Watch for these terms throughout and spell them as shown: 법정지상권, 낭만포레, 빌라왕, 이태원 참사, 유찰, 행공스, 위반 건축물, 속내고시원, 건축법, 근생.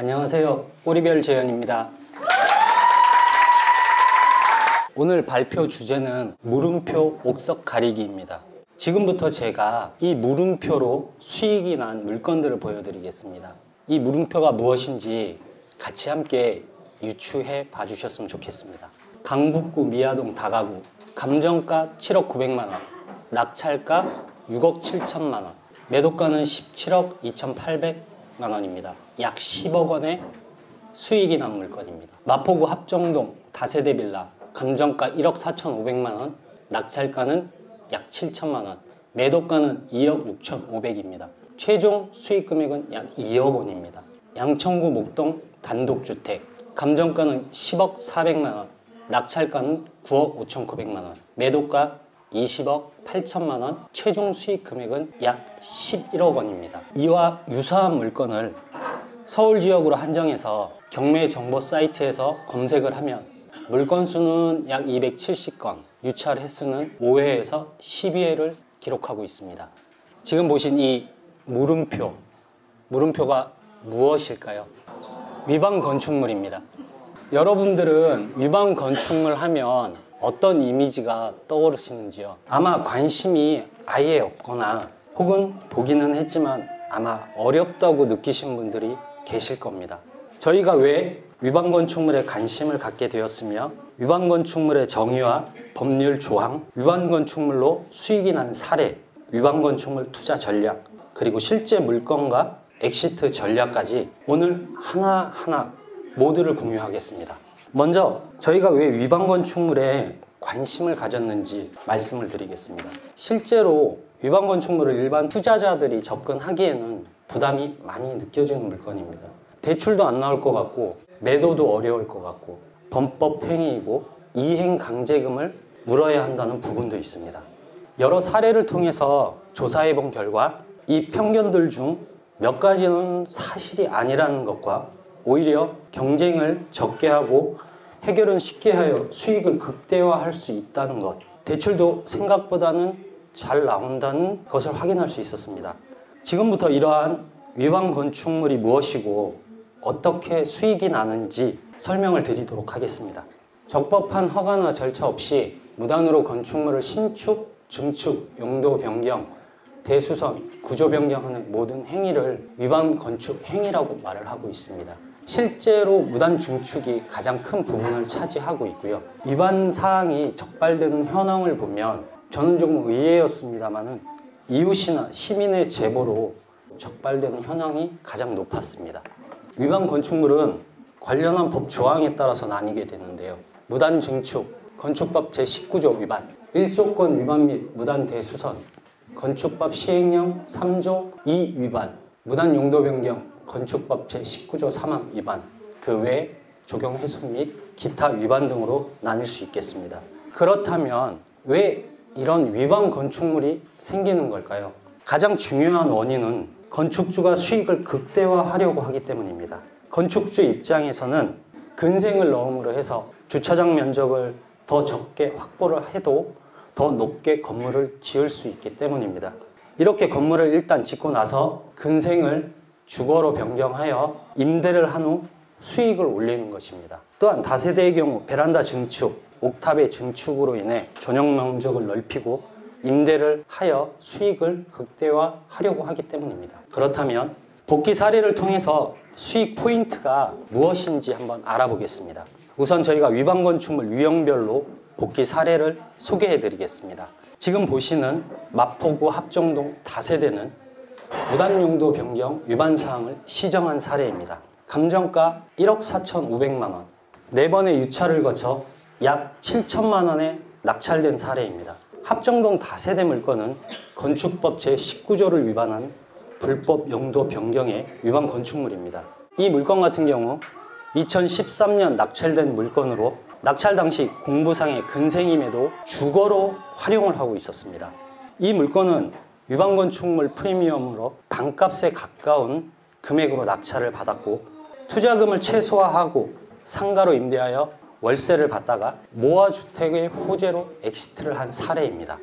안녕하세요. 꼬리별 재현입니다. 오늘 발표 주제는 물음표 옥석 가리기입니다. 지금부터 제가 이 물음표로 수익이 난 물건들을 보여드리겠습니다. 이 물음표가 무엇인지 같이 함께 유추해 봐주셨으면 좋겠습니다. 강북구 미아동 다가구 감정가 7억 900만 원, 낙찰가 6억 7천만 원, 매도가는 17억 2,800만 원입니다. 약 10억 원의 수익이 난 물건입니다. 마포구 합정동 다세대 빌라 감정가 1억 4,500만 원, 낙찰가는 약 7천만 원, 매도가는 2억 6,500입니다. 최종 수익금액은 약 2억 원입니다. 양천구 목동 단독주택 감정가는 10억 400만 원, 낙찰가는 9억 5,900만 원, 매도가 20억 8천만 원, 최종 수익 금액은 약 11억 원입니다. 이와 유사한 물건을 서울 지역으로 한정해서 경매 정보 사이트에서 검색을 하면 물건 수는 약 270건, 유찰 횟수는 5회에서 12회를 기록하고 있습니다. 지금 보신 이 물음표가 무엇일까요? 위반 건축물입니다. 여러분들은 위반 건축물 하면 어떤 이미지가 떠오르시는지요? 아마 관심이 아예 없거나 혹은 보기는 했지만 아마 어렵다고 느끼신 분들이 계실 겁니다. 저희가 왜 위반 건축물에 관심을 갖게 되었으며 위반 건축물의 정의와 법률 조항, 위반 건축물로 수익이 난 사례, 위반 건축물 투자 전략, 그리고 실제 물건과 엑시트 전략까지 오늘 하나하나 모두를 공유하겠습니다. 먼저 저희가 왜 위반 건축물에 관심을 가졌는지 말씀을 드리겠습니다. 실제로 위반 건축물을 일반 투자자들이 접근하기에는 부담이 많이 느껴지는 물건입니다. 대출도 안 나올 것 같고 매도도 어려울 것 같고 범법 행위이고 이행 강제금을 물어야 한다는 부분도 있습니다. 여러 사례를 통해서 조사해 본 결과 이 편견들 중 몇 가지는 사실이 아니라는 것과 오히려 경쟁을 적게 하고 해결은 쉽게 하여 수익을 극대화할 수 있다는 것, 대출도 생각보다는 잘 나온다는 것을 확인할 수 있었습니다. 지금부터 이러한 위반 건축물이 무엇이고 어떻게 수익이 나는지 설명을 드리도록 하겠습니다. 적법한 허가나 절차 없이 무단으로 건축물을 신축, 증축, 용도 변경, 대수선, 구조 변경하는 모든 행위를 위반 건축 행위라고 말을 하고 있습니다. 실제로 무단 증축이 가장 큰 부분을 차지하고 있고요. 위반 사항이 적발되는 현황을 보면 저는 조금 의외였습니다만은 이웃이나 시민의 제보로 적발되는 현황이 가장 높았습니다. 위반 건축물은 관련한 법 조항에 따라서 나뉘게 되는데요. 무단 증축, 건축법 제19조 위반, 1조권 위반 및 무단 대수선, 건축법 시행령 3조 2 위반, 무단 용도 변경, 건축법 제19조 3항 위반, 그 외 조경 훼손 및 기타 위반 등으로 나뉠 수 있겠습니다. 그렇다면 왜 이런 위반 건축물이 생기는 걸까요? 가장 중요한 원인은 건축주가 수익을 극대화하려고 하기 때문입니다. 건축주 입장에서는 근생을 넣음으로 해서 주차장 면적을 더 적게 확보를 해도 더 높게 건물을 지을 수 있기 때문입니다. 이렇게 건물을 일단 짓고 나서 근생을 주거로 변경하여 임대를 한 후 수익을 올리는 것입니다. 또한 다세대의 경우 베란다 증축, 옥탑의 증축으로 인해 전용 면적을 넓히고 임대를 하여 수익을 극대화하려고 하기 때문입니다. 그렇다면 복기 사례를 통해서 수익 포인트가 무엇인지 한번 알아보겠습니다. 우선 저희가 위반 건축물 유형별로 복기 사례를 소개해 드리겠습니다. 지금 보시는 마포구 합정동 다세대는 무단 용도 변경 위반 사항을 시정한 사례입니다. 감정가 1억 4,500만 원, 4번의 유찰을 거쳐 약 7천만 원에 낙찰된 사례입니다. 합정동 다세대 물건은 건축법 제19조를 위반한 불법 용도 변경의 위반 건축물입니다. 이 물건 같은 경우 2013년 낙찰된 물건으로 낙찰 당시 공부상의 근생임에도 주거로 활용을 하고 있었습니다. 이 물건은 위반 건축물 프리미엄으로 반값에 가까운 금액으로 낙찰을 받았고 투자금을 최소화하고 상가로 임대하여 월세를 받다가 모아주택의 호재로 엑시트를 한 사례입니다.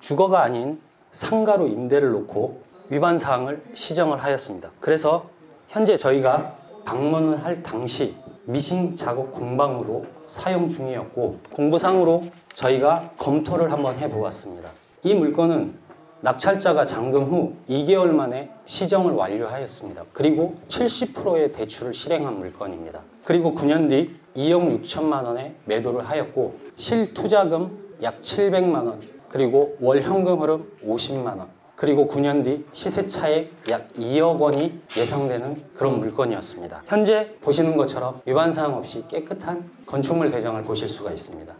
주거가 아닌 상가로 임대를 놓고 위반 사항을 시정을 하였습니다. 그래서 현재 저희가 방문을 할 당시 미싱 작업 공방으로 사용 중이었고 공부상으로 저희가 검토를 한번 해보았습니다. 이 물건은 낙찰자가 잔금 후 2개월 만에 시정을 완료하였습니다. 그리고 70%의 대출을 실행한 물건입니다. 그리고 9년 뒤 2억 6천만 원에 매도를 하였고 실투자금 약 700만 원 그리고 월 현금 흐름 50만 원 그리고 9년 뒤 시세 차액 약 2억 원이 예상되는 그런 물건이었습니다. 현재 보시는 것처럼 위반사항 없이 깨끗한 건축물 대장을 보실 수가 있습니다.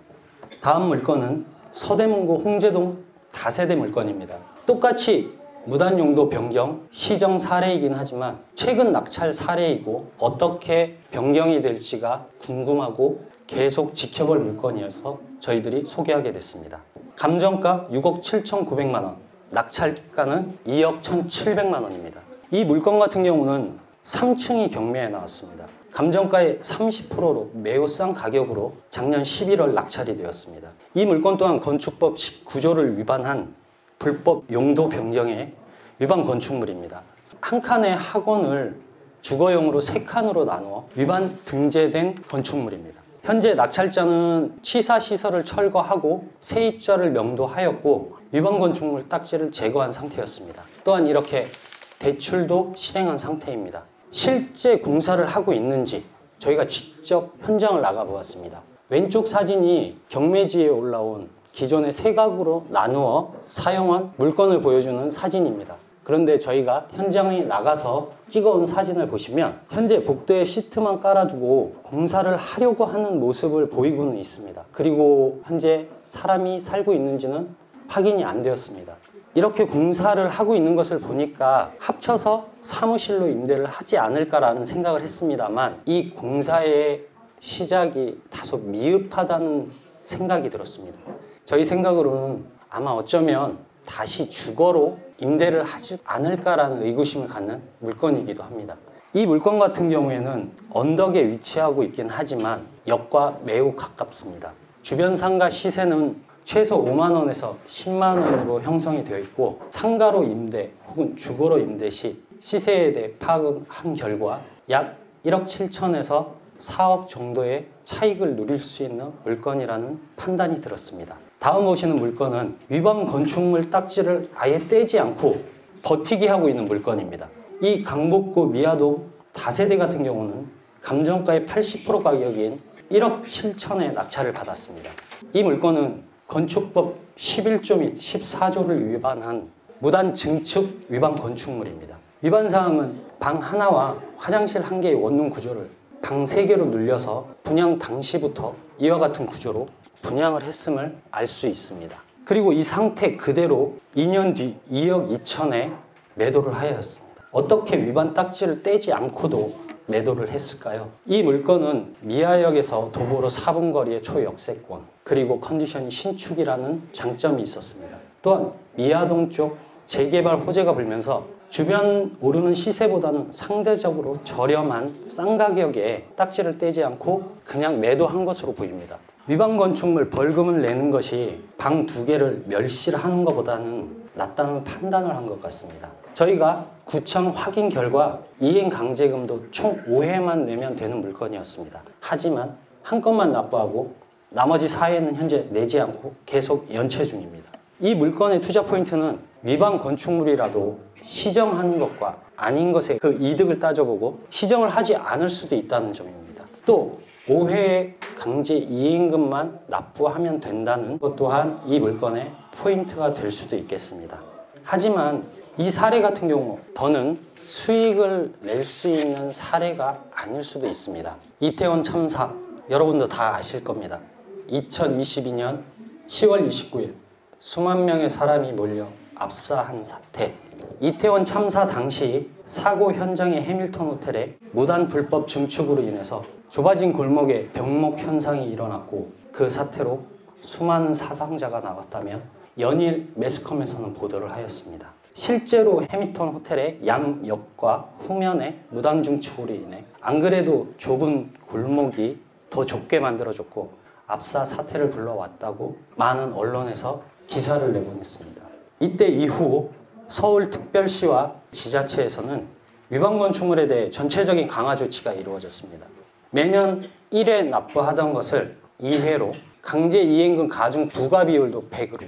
다음 물건은 서대문구 홍제동 다세대 물건입니다. 똑같이 무단용도 변경 시정 사례이긴 하지만 최근 낙찰 사례이고 어떻게 변경이 될지가 궁금하고 계속 지켜볼 물건이어서 저희들이 소개하게 됐습니다. 감정가 6억 7,900만 원, 낙찰가는 2억 1,700만 원입니다. 이 물건 같은 경우는 3층이 경매에 나왔습니다. 감정가의 30%로 매우 싼 가격으로 작년 11월 낙찰이 되었습니다. 이 물건 또한 건축법 19조를 위반한 불법 용도 변경의 위반 건축물입니다. 한 칸의 학원을 주거용으로 3칸으로 나누어 위반 등재된 건축물입니다. 현재 낙찰자는 취사시설을 철거하고 세입자를 명도하였고 위반 건축물 딱지를 제거한 상태였습니다. 또한 이렇게 대출도 실행한 상태입니다. 실제 공사를 하고 있는지 저희가 직접 현장을 나가보았습니다. 왼쪽 사진이 경매지에 올라온 기존의 세각으로 나누어 사용한 물건을 보여주는 사진입니다. 그런데 저희가 현장에 나가서 찍어온 사진을 보시면 현재 복도에 시트만 깔아두고 공사를 하려고 하는 모습을 보이고는 있습니다. 그리고 현재 사람이 살고 있는지는 확인이 안 되었습니다. 이렇게 공사를 하고 있는 것을 보니까 합쳐서 사무실로 임대를 하지 않을까라는 생각을 했습니다만 이 공사의 시작이 다소 미흡하다는 생각이 들었습니다. 저희 생각으로는 아마 어쩌면 다시 주거로 임대를 하지 않을까라는 의구심을 갖는 물건이기도 합니다. 이 물건 같은 경우에는 언덕에 위치하고 있긴 하지만 역과 매우 가깝습니다. 주변 상가 시세는 최소 5만 원에서 10만 원으로 형성이 되어 있고 상가로 임대 혹은 주거로 임대 시 시세에 대해 파악한 결과 약 1억 7천에서 4억 정도의 차익을 누릴 수 있는 물건이라는 판단이 들었습니다. 다음 보시는 물건은 위반 건축물 딱지를 아예 떼지 않고 버티기 하고 있는 물건입니다. 이 강북구 미아동 다세대 같은 경우는 감정가의 80% 가격인 1억 7천에 낙찰을 받았습니다. 이 물건은 건축법 11조 및 14조를 위반한 무단 증축 위반 건축물입니다. 위반 사항은 방 하나와 화장실 한 개의 원룸 구조를 방 3개로 늘려서 분양 당시부터 이와 같은 구조로 분양을 했음을 알 수 있습니다. 그리고 이 상태 그대로 2년 뒤 2억 2천에 매도를 하였습니다. 어떻게 위반 딱지를 떼지 않고도 매도를 했을까요? 이 물건은 미아역에서 도보로 4분 거리의 초역세권 그리고 컨디션이 신축이라는 장점이 있었습니다. 또한 미아동 쪽 재개발 호재가 불면서 주변 오르는 시세보다는 상대적으로 저렴한 싼 가격에 딱지를 떼지 않고 그냥 매도한 것으로 보입니다. 위반 건축물 벌금을 내는 것이 방 2개를 멸시를 하는 것보다는 낫다는 판단을 한 것 같습니다. 저희가 구청 확인 결과 이행 강제금도 총 5회만 내면 되는 물건이었습니다. 하지만 한 건만 납부하고 나머지 4회는 현재 내지 않고 계속 연체 중입니다. 이 물건의 투자 포인트는 위반 건축물이라도 시정하는 것과 아닌 것의 그 이득을 따져보고 시정을 하지 않을 수도 있다는 점입니다. 또 5회의 강제 이행금만 납부하면 된다는 것 또한 이 물건의 포인트가 될 수도 있겠습니다. 하지만 이 사례 같은 경우 더는 수익을 낼 수 있는 사례가 아닐 수도 있습니다. 이태원 참사 여러분도 다 아실 겁니다. 2022년 10월 29일 수만 명의 사람이 몰려 압사한 사태. 이태원 참사 당시 사고 현장의 해밀턴 호텔에 무단 불법 증축으로 인해서 좁아진 골목에 병목 현상이 일어났고 그 사태로 수많은 사상자가 나왔다며 연일 매스컴에서는 보도를 하였습니다. 실제로 해밀턴 호텔의 양옆과 후면에 무단 증축으로 인해 안 그래도 좁은 골목이 더 좁게 만들어졌고 압사 사태를 불러왔다고 많은 언론에서 기사를 내보냈습니다. 이때 이후 서울특별시와 지자체에서는 위반 건축물에 대해 전체적인 강화 조치가 이루어졌습니다. 매년 1회 납부하던 것을 2회로, 강제 이행금 가중 부과 비율도 100으로,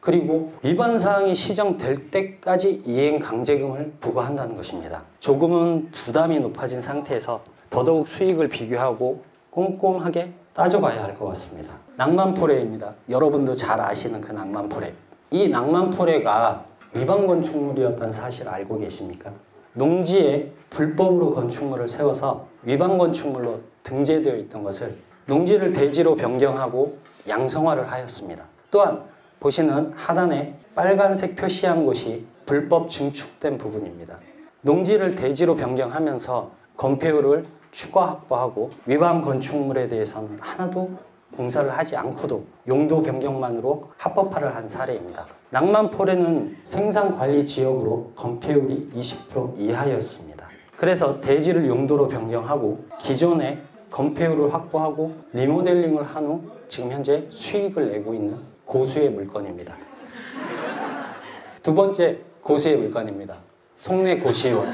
그리고 위반 사항이 시정될 때까지 이행 강제금을 부과한다는 것입니다. 조금은 부담이 높아진 상태에서 더더욱 수익을 비교하고 꼼꼼하게 따져봐야 할 것 같습니다. 낭만포레입니다. 여러분도 잘 아시는 그 낭만포레. 이 낭만포레가 위반 건축물이었다는 사실 알고 계십니까? 농지에 불법으로 건축물을 세워서 위반 건축물로 등재되어 있던 것을 농지를 대지로 변경하고 양성화를 하였습니다. 또한 보시는 하단에 빨간색 표시한 곳이 불법 증축된 부분입니다. 농지를 대지로 변경하면서 건폐율을 추가 확보하고 위반 건축물에 대해서는 하나도 공사를 하지 않고도 용도 변경만으로 합법화를 한 사례입니다. 낭만포레는 생산관리지역으로 건폐율이 20% 이하였습니다. 그래서 대지를 용도로 변경하고 기존의 건폐율을 확보하고 리모델링을 한 후 지금 현재 수익을 내고 있는 고수의 물건입니다. 두 번째 고수의 물건입니다. 속내고시원.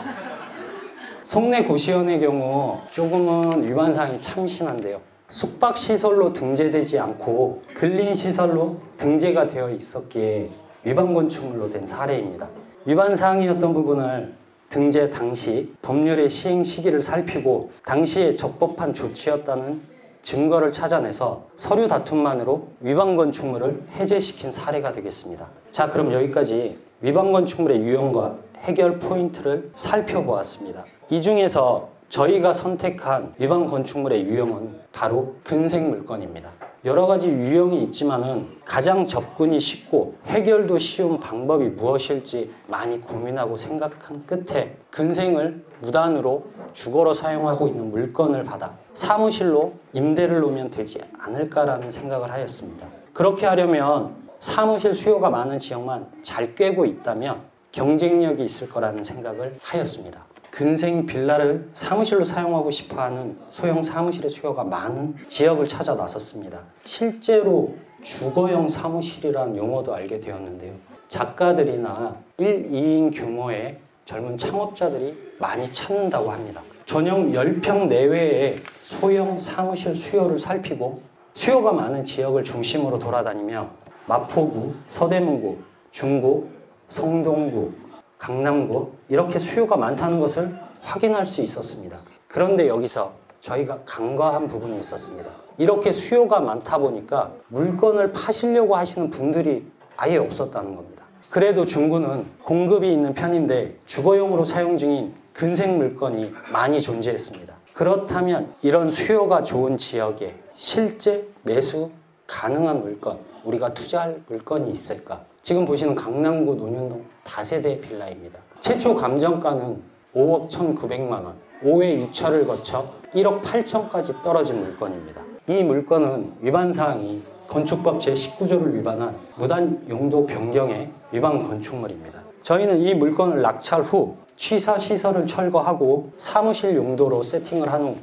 속내고시원의 경우 조금은 위반사항이 참신한데요. 숙박시설로 등재되지 않고 근린시설로 등재가 되어 있었기에 위반건축물로 된 사례입니다. 위반사항이었던 부분을 등재 당시 법률의 시행 시기를 살피고 당시에 적법한 조치였다는 증거를 찾아내서 서류 다툼만으로 위반건축물을 해제시킨 사례가 되겠습니다. 자, 그럼 여기까지 위반건축물의 유형과 해결 포인트를 살펴보았습니다. 이 중에서 저희가 선택한 위반 건축물의 유형은 바로 근생 물건입니다. 여러 가지 유형이 있지만은 가장 접근이 쉽고 해결도 쉬운 방법이 무엇일지 많이 고민하고 생각한 끝에 근생을 무단으로 주거로 사용하고 있는 물건을 받아 사무실로 임대를 놓으면 되지 않을까라는 생각을 하였습니다. 그렇게 하려면 사무실 수요가 많은 지역만 잘 꿰고 있다면 경쟁력이 있을 거라는 생각을 하였습니다. 근생 빌라를 사무실로 사용하고 싶어하는 소형 사무실의 수요가 많은 지역을 찾아 나섰습니다. 실제로 주거형 사무실이라는 용어도 알게 되었는데요. 작가들이나 1, 2인 규모의 젊은 창업자들이 많이 찾는다고 합니다. 전용 10평 내외의 소형 사무실 수요를 살피고 수요가 많은 지역을 중심으로 돌아다니며 마포구, 서대문구, 중구, 성동구, 강남구 이렇게 수요가 많다는 것을 확인할 수 있었습니다. 그런데 여기서 저희가 간과한 부분이 있었습니다. 이렇게 수요가 많다 보니까 물건을 파시려고 하시는 분들이 아예 없었다는 겁니다. 그래도 중구는 공급이 있는 편인데 주거용으로 사용 중인 근생 물건이 많이 존재했습니다. 그렇다면 이런 수요가 좋은 지역에 실제 매수 가능한 물건, 우리가 투자할 물건이 있을까? 지금 보시는 강남구 논현동 다세대 빌라입니다. 최초 감정가는 5억 1,900만 원, 5회 유찰을 거쳐 1억 8천까지 떨어진 물건입니다. 이 물건은 위반사항이 건축법 제19조를 위반한 무단 용도 변경의 위반 건축물입니다. 저희는 이 물건을 낙찰 후 취사시설을 철거하고 사무실 용도로 세팅을 한 후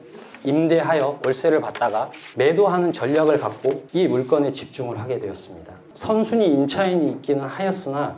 임대하여 월세를 받다가 매도하는 전략을 갖고 이 물건에 집중을 하게 되었습니다. 선순위 임차인이 있기는 하였으나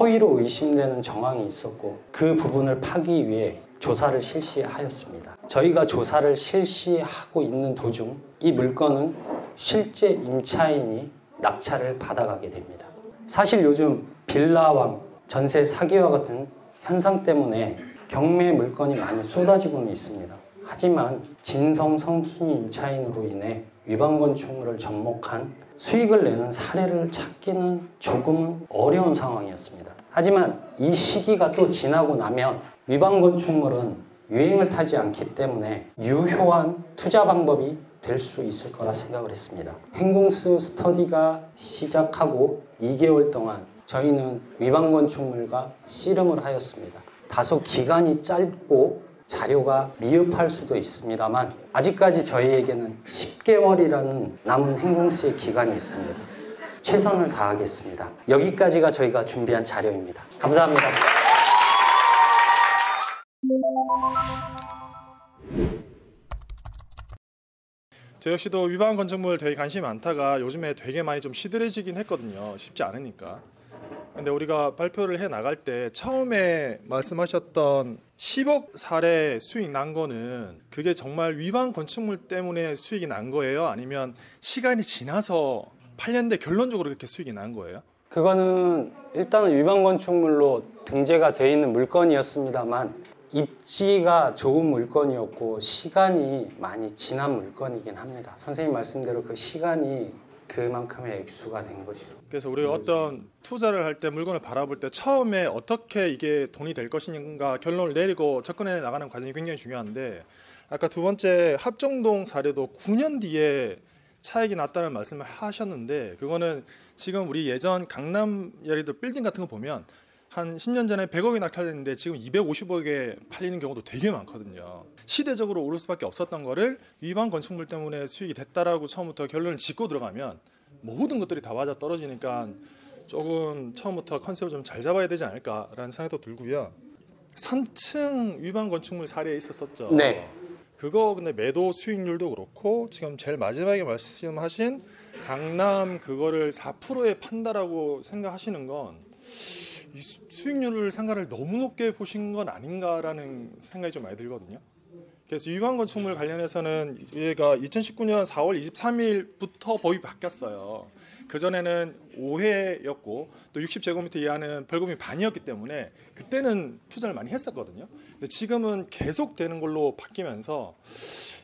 허위로 의심되는 정황이 있었고 그 부분을 파기 위해 조사를 실시하였습니다. 저희가 조사를 실시하고 있는 도중 이 물건은 실제 임차인이 낙찰을 받아가게 됩니다. 사실 요즘 빌라왕, 전세 사기와 같은 현상 때문에 경매 물건이 많이 쏟아지고는 있습니다. 하지만 진성성순위 임차인으로 인해 위반 건축물을 접목한 수익을 내는 사례를 찾기는 조금은 어려운 상황이었습니다. 하지만 이 시기가 또 지나고 나면 위반 건축물은 유행을 타지 않기 때문에 유효한 투자 방법이 될 수 있을 거라 생각을 했습니다. 행.공.스 스터디가 시작하고 2개월 동안 저희는 위반 건축물과 씨름을 하였습니다. 다소 기간이 짧고 자료가 미흡할 수도 있습니다만 아직까지 저희에게는 10개월이라는 남은 행.공.스의 기간이 있습니다. 최선을 다하겠습니다. 여기까지가 저희가 준비한 자료입니다. 감사합니다. 저 역시도 위반 건축물 되게 관심이 많다가 요즘에 되게 많이 좀 시들해지긴 했거든요. 쉽지 않으니까. 근데 우리가 발표를 해 나갈 때 처음에 말씀하셨던 10억 사례 수익 난 거는 그게 정말 위반 건축물 때문에 수익이 난 거예요? 아니면 시간이 지나서 8년대 결론적으로 그렇게 수익이 난 거예요? 그거는 일단은 위반 건축물로 등재가 돼 있는 물건이었습니다만 입지가 좋은 물건이었고 시간이 많이 지난 물건이긴 합니다. 선생님 말씀대로 그 시간이 그만큼의 액수가 된 것이죠. 그래서 우리가 어떤 투자를 할 때 물건을 바라볼 때 처음에 어떻게 이게 돈이 될 것인가 결론을 내리고 접근해 나가는 과정이 굉장히 중요한데, 아까 두 번째 합정동 사례도 9년 뒤에 차익이 났다는 말씀을 하셨는데, 그거는 지금 우리 예전 강남 예를 들어 빌딩 같은 거 보면 한 10년 전에 100억이 낙찰됐는데 지금 250억에 팔리는 경우도 되게 많거든요. 시대적으로 오를 수밖에 없었던 거를 위반 건축물 때문에 수익이 됐다라고 처음부터 결론을 짓고 들어가면 모든 것들이 다 맞아 떨어지니까 조금 처음부터 컨셉을 좀 잘 잡아야 되지 않을까라는 생각도 들고요. 3층 위반 건축물 사례에 있었었죠. 네. 그거 근데 매도 수익률도 그렇고 지금 제일 마지막에 말씀하신 강남 그거를 4%에 판다라고 생각하시는 건 이 수익률을 상가를 너무 높게 보신 건 아닌가라는 생각이 좀 많이 들거든요. 그래서 위반 건축물 관련해서는 얘가 2019년 4월 23일부터 법이 바뀌었어요. 그전에는 5회였고 또 60제곱미터 이하는 벌금이 반이었기 때문에 그때는 투자를 많이 했었거든요. 근데 지금은 계속 되는 걸로 바뀌면서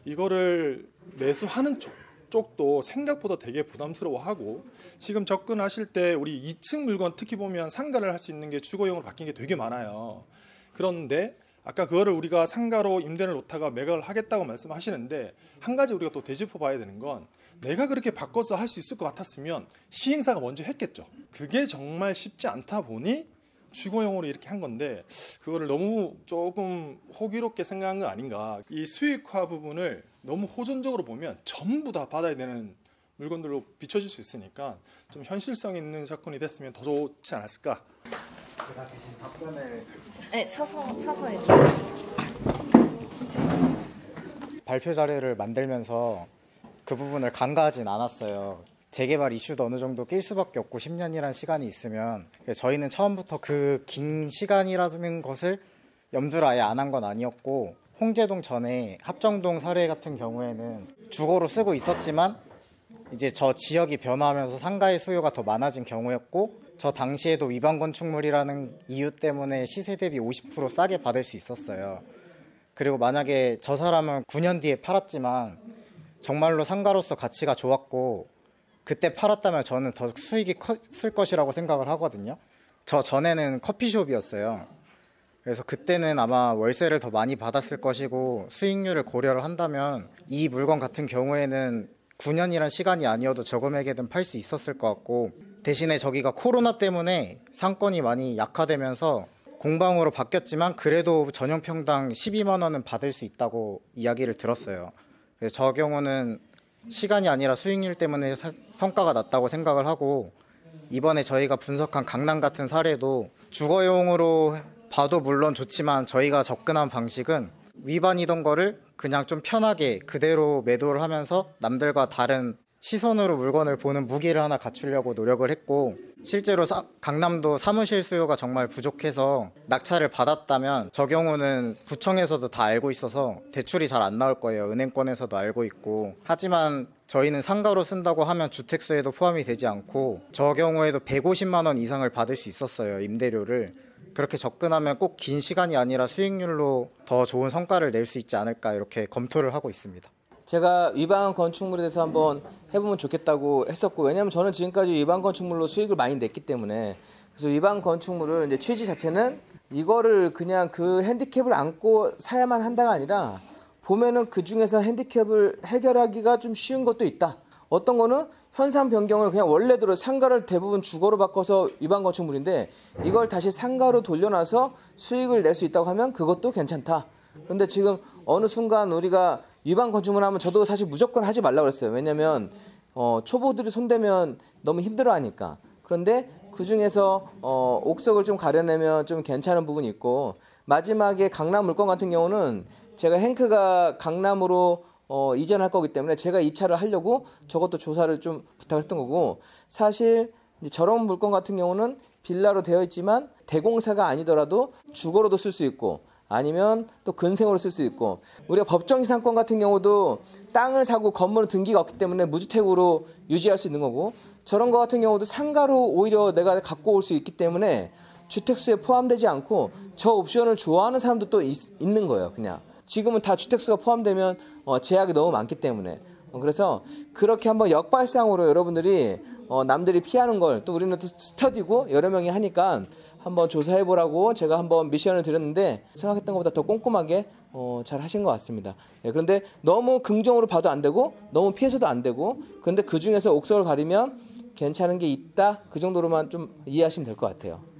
이거를 매수하는 쪽도 생각보다 되게 부담스러워하고, 지금 접근하실 때 우리 2층 물건 특히 보면 상가를 할 수 있는 게 주거용으로 바뀐 게 되게 많아요. 그런데 아까 그거를 우리가 상가로 임대를 놓다가 매각을 하겠다고 말씀하시는데, 한 가지 우리가 또 되짚어 봐야 되는 건 내가 그렇게 바꿔서 할 수 있을 것 같았으면 시행사가 먼저 했겠죠. 그게 정말 쉽지 않다 보니 주거용으로 이렇게 한 건데 그거를 너무 조금 호기롭게 생각한 거 아닌가. 이 수익화 부분을 너무 호전적으로 보면 전부 다 받아야 되는 물건들로 비춰질 수 있으니까 좀 현실성 있는 사건이 됐으면 더 좋지 않았을까. 제가 대신 답변을... 네, 서서 해주세요. 발표 자료를 만들면서 그 부분을 간과하진 않았어요. 재개발 이슈도 어느 정도 낄 수밖에 없고 10년이란 시간이 있으면, 저희는 처음부터 그 긴 시간이라는 것을 염두를 아예 안 한 건 아니었고, 홍제동 전에 합정동 사례 같은 경우에는 주거로 쓰고 있었지만 이제 저 지역이 변화하면서 상가의 수요가 더 많아진 경우였고, 저 당시에도 위반 건축물이라는 이유 때문에 시세 대비 50% 싸게 받을 수 있었어요. 그리고 만약에 저 사람은 9년 뒤에 팔았지만 정말로 상가로서 가치가 좋았고 그때 팔았다면 저는 더 수익이 컸을 것이라고 생각을 하거든요. 저 전에는 커피숍이었어요. 그래서 그때는 아마 월세를 더 많이 받았을 것이고 수익률을 고려를 한다면 이 물건 같은 경우에는 9년이란 시간이 아니어도 저금액이든 팔 수 있었을 것 같고, 대신에 저기가 코로나 때문에 상권이 많이 약화되면서 공방으로 바뀌었지만 그래도 전용평당 12만 원은 받을 수 있다고 이야기를 들었어요. 그래서 저 경우는 시간이 아니라 수익률 때문에 성과가 났다고 생각을 하고, 이번에 저희가 분석한 강남 같은 사례도 주거용으로 봐도 물론 좋지만 저희가 접근한 방식은 위반이던 거를 그냥 좀 편하게 그대로 매도를 하면서 남들과 다른 시선으로 물건을 보는 무기를 하나 갖추려고 노력을 했고, 실제로 강남도 사무실 수요가 정말 부족해서 낙찰을 받았다면 저 경우는 구청에서도 다 알고 있어서 대출이 잘 안 나올 거예요. 은행권에서도 알고 있고. 하지만 저희는 상가로 쓴다고 하면 주택수에도 포함이 되지 않고 저 경우에도 150만 원 이상을 받을 수 있었어요. 임대료를. 그렇게 접근하면 꼭 긴 시간이 아니라 수익률로 더 좋은 성과를 낼 수 있지 않을까, 이렇게 검토를 하고 있습니다. 제가 위반 건축물에 대해서 한번 해보면 좋겠다고 했었고, 왜냐하면 저는 지금까지 위반 건축물로 수익을 많이 냈기 때문에. 그래서 위반 건축물을 이제 취지 자체는 이거를 그냥 그 핸디캡을 안고 사야만 한다가 아니라 보면은 그 중에서 핸디캡을 해결하기가 좀 쉬운 것도 있다. 어떤 거는 현상 변경을 그냥 원래대로 상가를 대부분 주거로 바꿔서 위반 건축물인데 이걸 다시 상가로 돌려놔서 수익을 낼 수 있다고 하면 그것도 괜찮다. 근데 지금 어느 순간 우리가 위반 건축물 하면 저도 사실 무조건 하지 말라고 했어요. 왜냐면 초보들이 손대면 너무 힘들어하니까. 그런데 그중에서 옥석을 좀 가려내면 좀 괜찮은 부분이 있고, 마지막에 강남 물건 같은 경우는 제가 행크가 강남으로 이전할 거기 때문에 제가 입찰을 하려고 저것도 조사를 좀 부탁했던 거고, 사실 이제 저런 물건 같은 경우는 빌라로 되어 있지만 대공사가 아니더라도 주거로도 쓸 수 있고 아니면 또 근생으로 쓸 수 있고, 우리가 법정지상권 같은 경우도 땅을 사고 건물은 등기가 없기 때문에 무주택으로 유지할 수 있는 거고, 저런 거 같은 경우도 상가로 오히려 내가 갖고 올 수 있기 때문에 주택수에 포함되지 않고 저 옵션을 좋아하는 사람도 또 있는 거예요. 그냥 지금은 다 주택수가 포함되면 제약이 너무 많기 때문에 그래서 그렇게 한번 역발상으로 여러분들이 남들이 피하는 걸 또 우리는 또 스터디고 여러 명이 하니까 한번 조사해보라고 제가 한번 미션을 드렸는데 생각했던 것보다 더 꼼꼼하게 잘 하신 것 같습니다. 예, 그런데 너무 긍정으로 봐도 안 되고 너무 피해서도 안 되고, 그런데 그 중에서 옥석을 가리면 괜찮은 게 있다, 그 정도로만 좀 이해하시면 될 것 같아요.